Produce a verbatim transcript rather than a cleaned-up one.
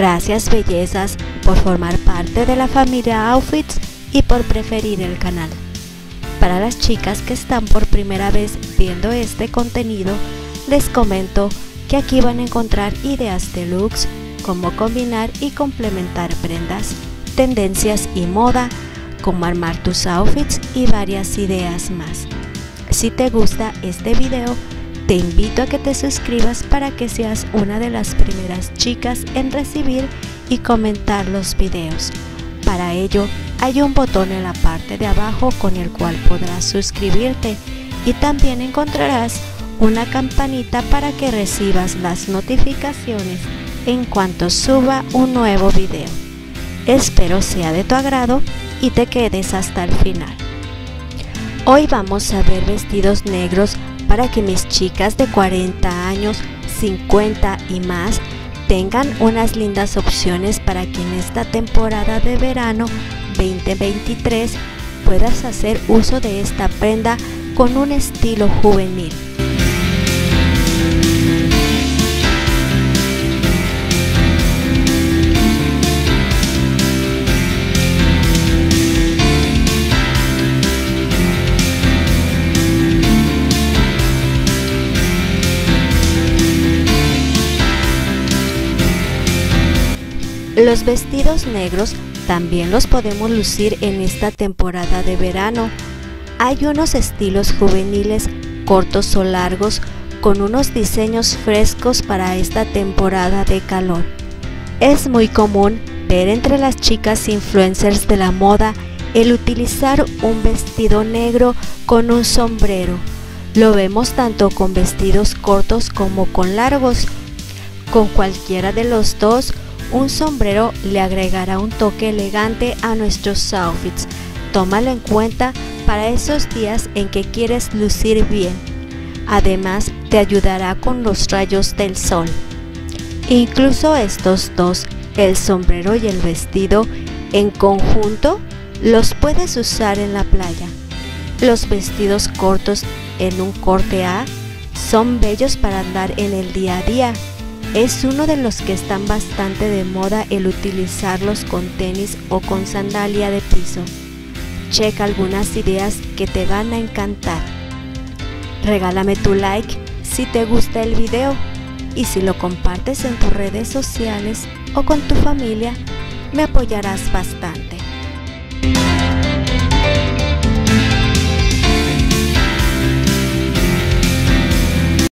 Gracias bellezas por formar parte de la familia Outfits y por preferir el canal. Para las chicas que están por primera vez viendo este contenido, les comento que aquí van a encontrar ideas de looks, cómo combinar y complementar prendas, tendencias y moda, cómo armar tus outfits y varias ideas más. Si te gusta este video, te invito a que te suscribas para que seas una de las primeras chicas en recibir y comentar los videos. Para ello, hay un botón en la parte de abajo con el cual podrás suscribirte y también encontrarás una campanita para que recibas las notificaciones en cuanto suba un nuevo video. Espero sea de tu agrado y te quedes hasta el final. Hoy vamos a ver vestidos negros para que mis chicas de cuarenta años, cincuenta y más tengan unas lindas opciones para que en esta temporada de verano veinte veintitrés puedas hacer uso de esta prenda con un estilo juvenil. Los vestidos negros también los podemos lucir en esta temporada de verano. Hay unos estilos juveniles cortos o largos con unos diseños frescos para esta temporada de calor. Es muy común ver entre las chicas influencers de la moda el utilizar un vestido negro con un sombrero. Lo vemos tanto con vestidos cortos como con largos. Con cualquiera de los dos, un sombrero le agregará un toque elegante a nuestros outfits. Tómalo en cuenta para esos días en que quieres lucir bien. Además, te ayudará con los rayos del sol. Incluso estos dos, el sombrero y el vestido, en conjunto, los puedes usar en la playa. Los vestidos cortos en un corte A son bellos para andar en el día a día. Es uno de los que están bastante de moda el utilizarlos con tenis o con sandalia de piso. Checa algunas ideas que te van a encantar. Regálame tu like si te gusta el video y si lo compartes en tus redes sociales o con tu familia, me apoyarás bastante.